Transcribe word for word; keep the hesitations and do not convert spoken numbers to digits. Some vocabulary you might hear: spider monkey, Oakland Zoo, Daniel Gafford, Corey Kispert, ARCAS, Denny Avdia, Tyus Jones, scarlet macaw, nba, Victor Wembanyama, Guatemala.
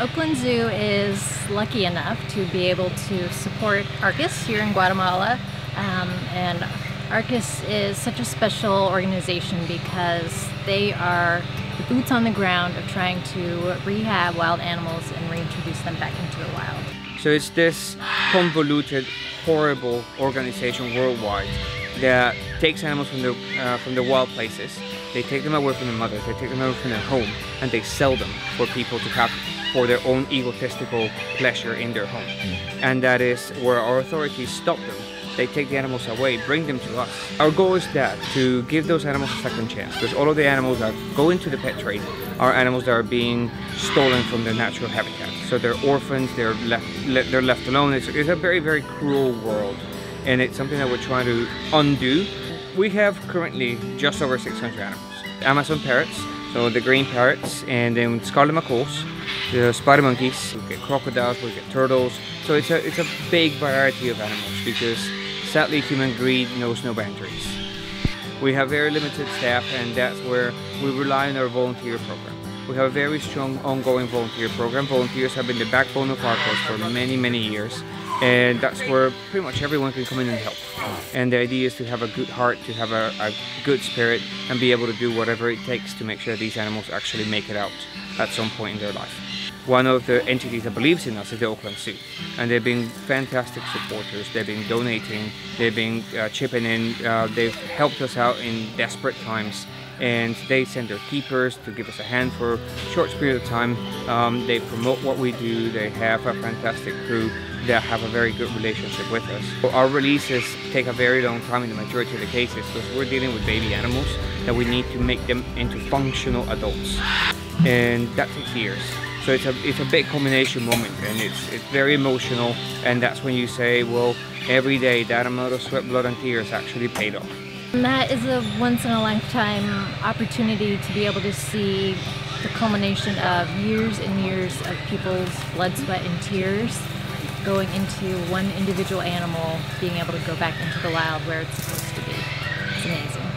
Oakland Zoo is lucky enough to be able to support ARCAS here in Guatemala, um, and ARCAS is such a special organization because they are the boots on the ground of trying to rehab wild animals and reintroduce them back into the wild. So it's this convoluted, horrible organization worldwide that takes animals from the, uh, from the wild places. They take them away from their mothers, they take them away from their home, and they sell them for people to have for their own egotistical pleasure in their home. Mm. And that is where our authorities stop them. They take the animals away, bring them to us. Our goal is that, to give those animals a second chance, because all of the animals that go into the pet trade are animals that are being stolen from their natural habitat. So they're orphans, they're left, they're left alone. It's, it's a very, very cruel world, and it's something that we're trying to undo. We have currently just over six hundred animals. Amazon parrots, so the green parrots, and then scarlet macaws, the spider monkeys, we get crocodiles, we get turtles. So it's a, it's a big variety of animals because sadly, human greed knows no boundaries. We have very limited staff, and that's where we rely on our volunteer program. We have a very strong ongoing volunteer program. Volunteers have been the backbone of ARCAS for many, many years, and that's where pretty much everyone can come in and help. And the idea is to have a good heart, to have a, a good spirit, and be able to do whatever it takes to make sure these animals actually make it out at some point in their life. One of the entities that believes in us is the Oakland Zoo, and they've been fantastic supporters. They've been donating, they've been uh, chipping in, uh, they've helped us out in desperate times, and they send their keepers to give us a hand for a short period of time. Um, they promote what we do, they have a fantastic crew that have a very good relationship with us. Our releases take a very long time in the majority of the cases because we're dealing with baby animals that we need to make them into functional adults, and that takes years. So it's a, it's a big culmination moment, and it's, it's very emotional, and that's when you say, well, every day that amount of sweat, blood and tears actually paid off. And that is a once-in-a-lifetime opportunity to be able to see the culmination of years and years of people's blood, sweat and tears going into one individual animal being able to go back into the wild where it's supposed to be. It's amazing.